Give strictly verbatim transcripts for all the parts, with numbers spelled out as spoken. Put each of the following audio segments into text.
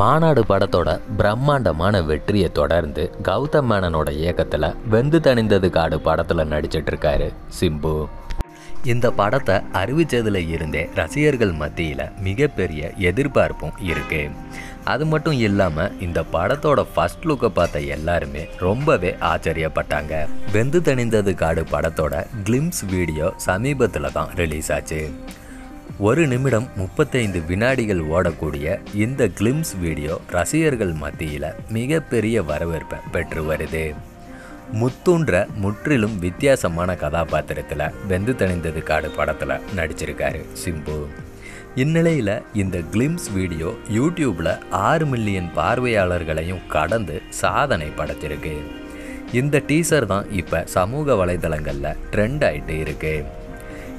மாநாடு படத்தோட பிரம்மாண்டமான வெற்றியை தொடர்ந்து கௌதம் மேனனோட இயக்கத்தில் வெந்து தணிந்தது காடு படத்தில் நடிச்சிட்டு இருக்காரு சிம்பு. இந்த படத்தை அறிவிச்சதுல இருந்தே ரசிகர்கள் மத்தியில் மிகப்பெரிய எதிர்பார்ப்பும் இருக்கு. அது மட்டும் இல்லாமல் இந்த படத்தோட ஃபர்ஸ்ட் லுக்கை பார்த்த எல்லாருமே ரொம்பவே ஆச்சரியப்பட்டாங்க. வெந்து தணிந்தது காடு படத்தோட கிளிம்ஸ் வீடியோ சமீபத்தில் தான் ரிலீஸ் ஆச்சு. ஒரு நிமிடம் முப்பத்தைந்து வினாடிகள் ஓடக்கூடிய இந்த கிளிம்ஸ் வீடியோ ரசிகர்கள் மத்தியில் மிகப்பெரிய வரவேற்பை பெற்று வருது. முத்துன்ற முற்றிலும் வித்தியாசமான கதாபாத்திரத்தில் வெந்து தணிந்தது காடு படத்தில் நடிச்சிருக்காரு சிம்பு. இந்நிலையில் இந்த கிளிம்ஸ் வீடியோ யூடியூப்பில் ஆறு மில்லியன் பார்வையாளர்களையும் கடந்து சாதனை படைச்சிருக்கு. இந்த டீசர் தான் இப்போ சமூக வலைதளங்களில் ட்ரெண்ட் ஆகிட்டு இருக்குது.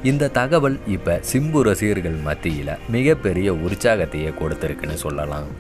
இந்த தகவல் இப்போ சிம்பு ரசிகர்கள் மத்தியில் மிகப்பெரிய உற்சாகத்தையே கொடுத்துருக்குன்னு சொல்லலாம்.